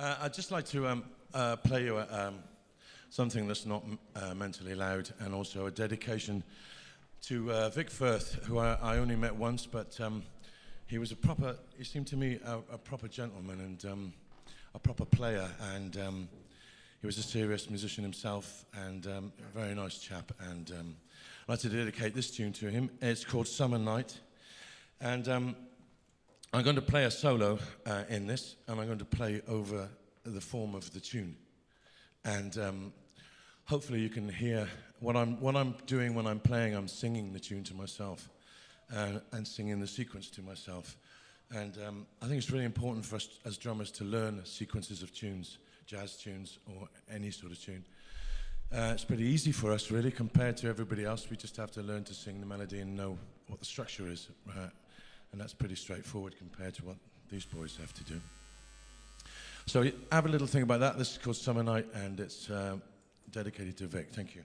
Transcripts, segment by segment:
I'd just like to play you something that's not mentally loud, and also a dedication to Vic Firth, who I only met once, but he was he seemed to me a proper gentleman and a proper player, and he was a serious musician himself, and a very nice chap, and I'd like to dedicate this tune to him. It's called Summer Night, and I'm going to play a solo in this, and I'm going to play over the form of the tune, and hopefully you can hear what I'm doing when I'm playing. I'm singing the tune to myself, and singing the sequence to myself, and I think it's really important for us as drummers to learn sequences of tunes, jazz tunes or any sort of tune. It's pretty easy for us really compared to everybody else. We just have to learn to sing the melody and know what the structure is, and that's pretty straightforward compared to what these boys have to do. So have a little think about that. This is called Summer Night, and it's dedicated to Vic. Thank you.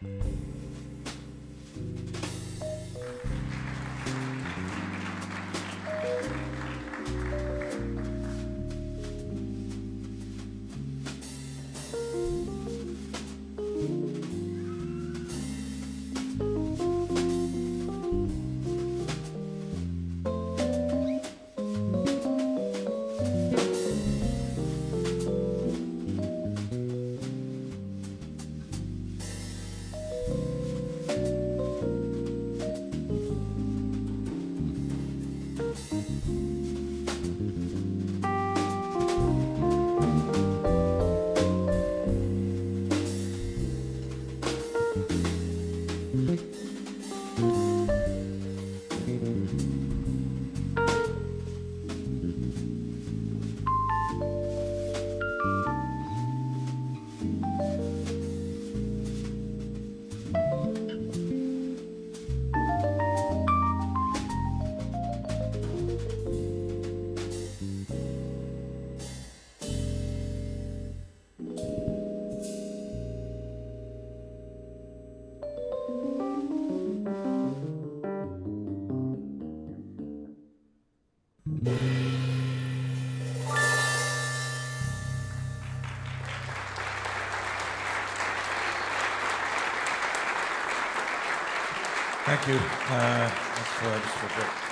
Thank you. That's for Vic.